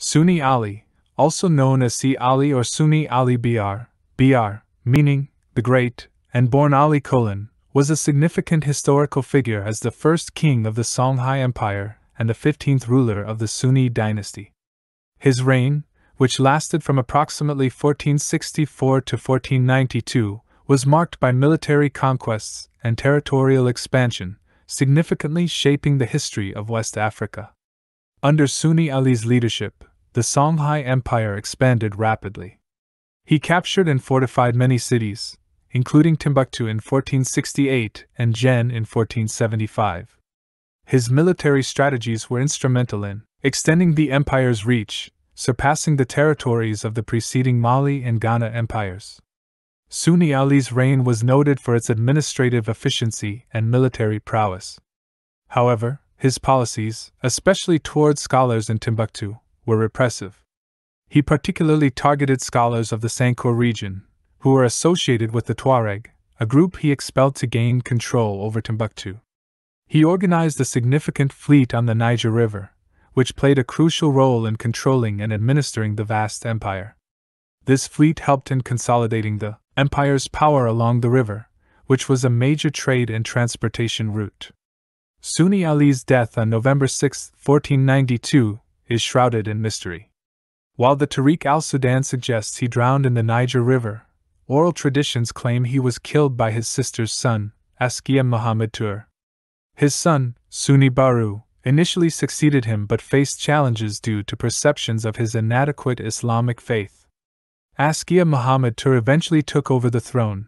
Sunni Ali, also known as Si Ali or Sunni Ali Ber, meaning the Great, and born Ali Kolon, was a significant historical figure as the first king of the Songhai Empire and the 15th ruler of the Sunni dynasty. His reign, which lasted from approximately 1464 to 1492, was marked by military conquests and territorial expansion, significantly shaping the history of West Africa. Under Sunni Ali's leadership, the Songhai Empire expanded rapidly. He captured and fortified many cities, including Timbuktu in 1468 and Jenne in 1475. His military strategies were instrumental in extending the empire's reach, surpassing the territories of the preceding Mali and Ghana empires. Sunni Ali's reign was noted for its administrative efficiency and military prowess. However, his policies, especially towards scholars in Timbuktu, were repressive. He particularly targeted scholars of the Sankore region, who were associated with the Tuareg, a group he expelled to gain control over Timbuktu. He organized a significant fleet on the Niger River, which played a crucial role in controlling and administering the vast empire. This fleet helped in consolidating the empire's power along the river, which was a major trade and transportation route. Sunni Ali's death on November 6, 1492, is shrouded in mystery. While the Tariq al-Sudan suggests he drowned in the Niger River, oral traditions claim he was killed by his sister's son, Askiya Muhammad-Tur. His son, Sunni Baru, initially succeeded him but faced challenges due to perceptions of his inadequate Islamic faith. Askiya Muhammad-Tur eventually took over the throne,